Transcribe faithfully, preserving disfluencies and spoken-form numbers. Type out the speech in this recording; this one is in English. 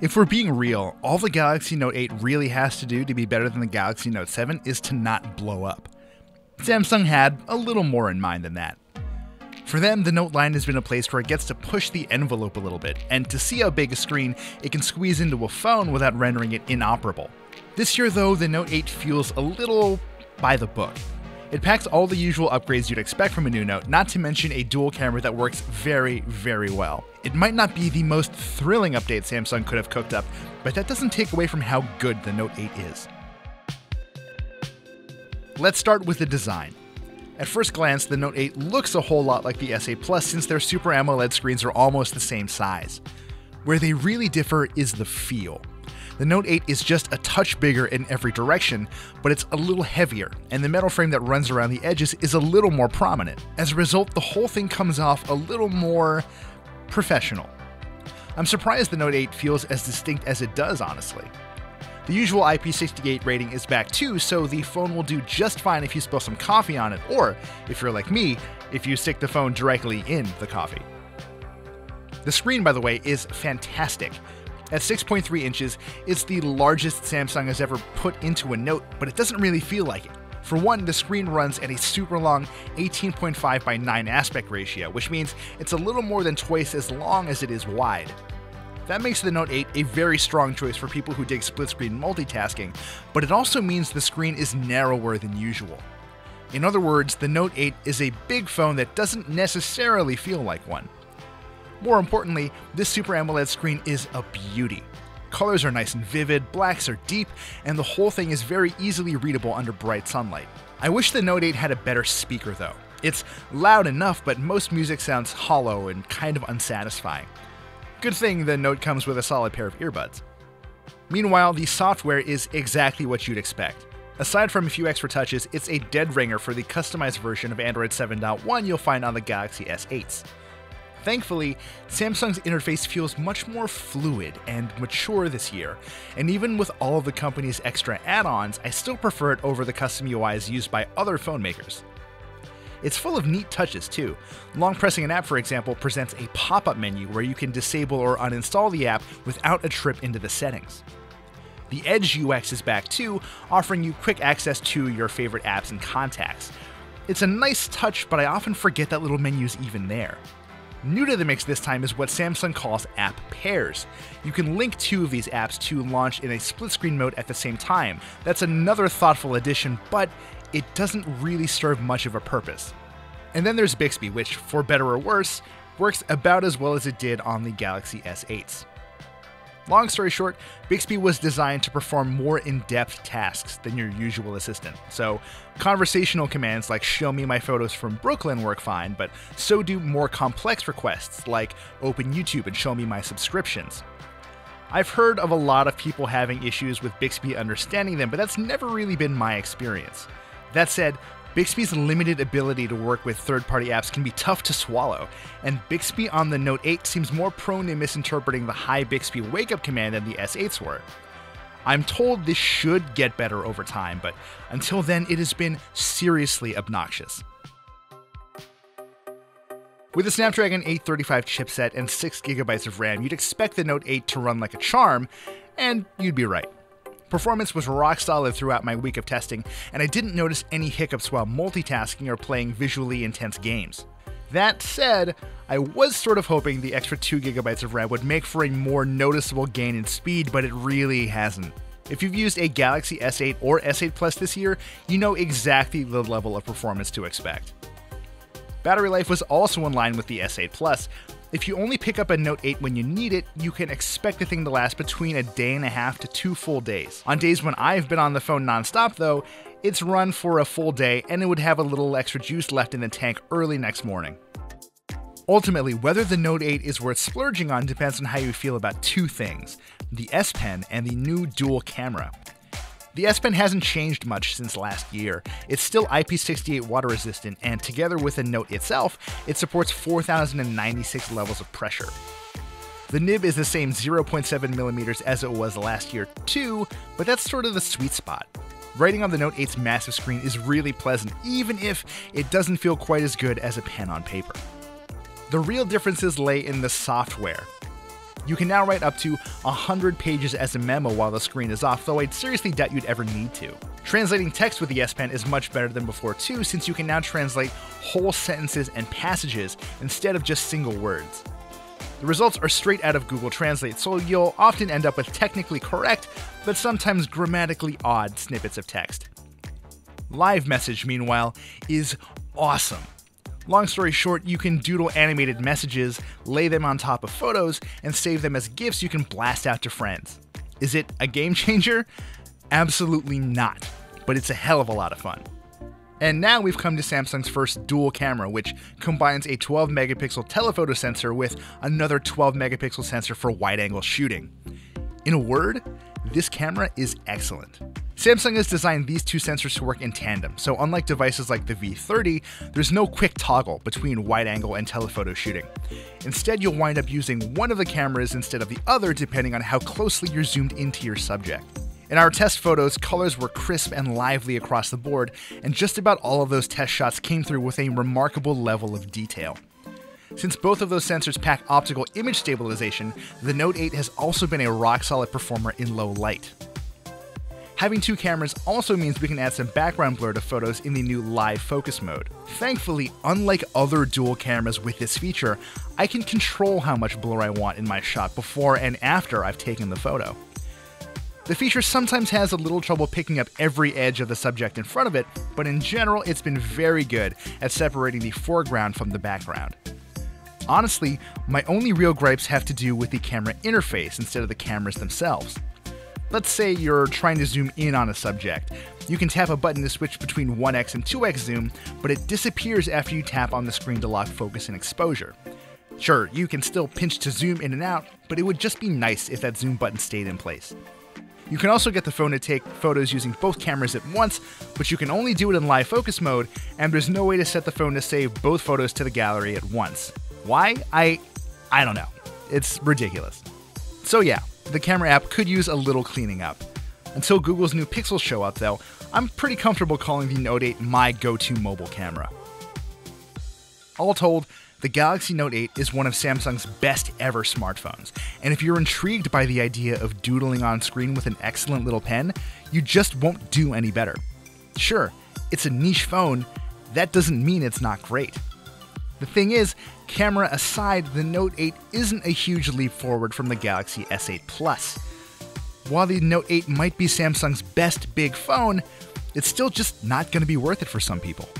If we're being real, all the Galaxy Note eight really has to do to be better than the Galaxy Note seven is to not blow up. Samsung had a little more in mind than that. For them, the Note line has been a place where it gets to push the envelope a little bit, and to see how big a screen it can squeeze into a phone without rendering it inoperable. This year though, the Note eight feels a little by the book. It packs all the usual upgrades you'd expect from a new Note, not to mention a dual camera that works very, very well. It might not be the most thrilling update Samsung could have cooked up, but that doesn't take away from how good the Note eight is. Let's start with the design. At first glance, the Note eight looks a whole lot like the S eight Plus since their Super AMOLED screens are almost the same size. Where they really differ is the feel. The Note eight is just a touch bigger in every direction, but it's a little heavier, and the metal frame that runs around the edges is a little more prominent. As a result, the whole thing comes off a little more professional. I'm surprised the Note eight feels as distinct as it does, honestly. The usual I P sixty-eight rating is back too, so the phone will do just fine if you spill some coffee on it, or, if you're like me, if you stick the phone directly in the coffee. The screen, by the way, is fantastic. At six point three inches, it's the largest Samsung has ever put into a Note, but it doesn't really feel like it. For one, the screen runs at a super long eighteen point five by nine aspect ratio, which means it's a little more than twice as long as it is wide. That makes the Note eight a very strong choice for people who dig split-screen multitasking, but it also means the screen is narrower than usual. In other words, the Note eight is a big phone that doesn't necessarily feel like one. More importantly, this Super AMOLED screen is a beauty. Colors are nice and vivid, blacks are deep, and the whole thing is very easily readable under bright sunlight. I wish the Note eight had a better speaker though. It's loud enough, but most music sounds hollow and kind of unsatisfying. Good thing the Note comes with a solid pair of earbuds. Meanwhile, the software is exactly what you'd expect. Aside from a few extra touches, it's a dead ringer for the customized version of Android seven point one you'll find on the Galaxy S eights. Thankfully, Samsung's interface feels much more fluid and mature this year, and even with all of the company's extra add-ons, I still prefer it over the custom U Is used by other phone makers. It's full of neat touches too. Long pressing an app, for example, presents a pop-up menu where you can disable or uninstall the app without a trip into the settings. The Edge U X is back too, offering you quick access to your favorite apps and contacts. It's a nice touch, but I often forget that little menu's even there. New to the mix this time is what Samsung calls app pairs. You can link two of these apps to launch in a split-screen mode at the same time. That's another thoughtful addition, but it doesn't really serve much of a purpose. And then there's Bixby, which, for better or worse, works about as well as it did on the Galaxy S eights. Long story short, Bixby was designed to perform more in-depth tasks than your usual assistant. So conversational commands like show me my photos from Brooklyn work fine, but so do more complex requests like open YouTube and show me my subscriptions. I've heard of a lot of people having issues with Bixby understanding them, but that's never really been my experience. That said, Bixby's limited ability to work with third-party apps can be tough to swallow, and Bixby on the Note eight seems more prone to misinterpreting the high Bixby wake-up command than the S eights were. I'm told this should get better over time, but until then it has been seriously obnoxious. With a Snapdragon eight thirty-five chipset and six gigabytes of RAM, you'd expect the Note eight to run like a charm, and you'd be right. Performance was rock solid throughout my week of testing, and I didn't notice any hiccups while multitasking or playing visually intense games. That said, I was sort of hoping the extra two gigabytes of RAM would make for a more noticeable gain in speed, but it really hasn't. If you've used a Galaxy S eight or S eight Plus this year, you know exactly the level of performance to expect. Battery life was also in line with the S eight Plus. If you only pick up a Note eight when you need it, you can expect the thing to last between a day and a half to two full days. On days when I've been on the phone nonstop though, it's run for a full day and it would have a little extra juice left in the tank early next morning. Ultimately, whether the Note eight is worth splurging on depends on how you feel about two things, the S Pen and the new dual camera. The S Pen hasn't changed much since last year. It's still I P sixty-eight water resistant, and together with the Note itself, it supports four thousand ninety-six levels of pressure. The nib is the same zero point seven millimeters as it was last year too, but that's sort of the sweet spot. Writing on the Note eight's massive screen is really pleasant, even if it doesn't feel quite as good as a pen on paper. The real differences lay in the software. You can now write up to one hundred pages as a memo while the screen is off, though I'd seriously doubt you'd ever need to. Translating text with the S Pen is much better than before too, since you can now translate whole sentences and passages instead of just single words. The results are straight out of Google Translate, so you'll often end up with technically correct, but sometimes grammatically odd snippets of text. Live Message, meanwhile, is awesome. Long story short, you can doodle animated messages, lay them on top of photos, and save them as GIFs you can blast out to friends. Is it a game changer? Absolutely not, but it's a hell of a lot of fun. And now we've come to Samsung's first dual camera, which combines a twelve megapixel telephoto sensor with another twelve megapixel sensor for wide-angle shooting. In a word, this camera is excellent. Samsung has designed these two sensors to work in tandem, so unlike devices like the V thirty, there's no quick toggle between wide-angle and telephoto shooting. Instead, you'll wind up using one of the cameras instead of the other depending on how closely you're zoomed into your subject. In our test photos, colors were crisp and lively across the board, and just about all of those test shots came through with a remarkable level of detail. Since both of those sensors pack optical image stabilization, the Note eight has also been a rock-solid performer in low light. Having two cameras also means we can add some background blur to photos in the new live focus mode. Thankfully, unlike other dual cameras with this feature, I can control how much blur I want in my shot before and after I've taken the photo. The feature sometimes has a little trouble picking up every edge of the subject in front of it, but in general it's been very good at separating the foreground from the background. Honestly, my only real gripes have to do with the camera interface instead of the cameras themselves. Let's say you're trying to zoom in on a subject. You can tap a button to switch between one X and two X zoom, but it disappears after you tap on the screen to lock focus and exposure. Sure, you can still pinch to zoom in and out, but it would just be nice if that zoom button stayed in place. You can also get the phone to take photos using both cameras at once, but you can only do it in live focus mode, and there's no way to set the phone to save both photos to the gallery at once. Why? I, I don't know. It's ridiculous. So yeah. The camera app could use a little cleaning up. Until Google's new Pixels show up though, I'm pretty comfortable calling the Note eight my go-to mobile camera. All told, the Galaxy Note eight is one of Samsung's best ever smartphones, and if you're intrigued by the idea of doodling on screen with an excellent little pen, you just won't do any better. Sure, it's a niche phone, that doesn't mean it's not great. The thing is, camera aside, the Note eight isn't a huge leap forward from the Galaxy S eight Plus. While the Note eight might be Samsung's best big phone, it's still just not going to be worth it for some people.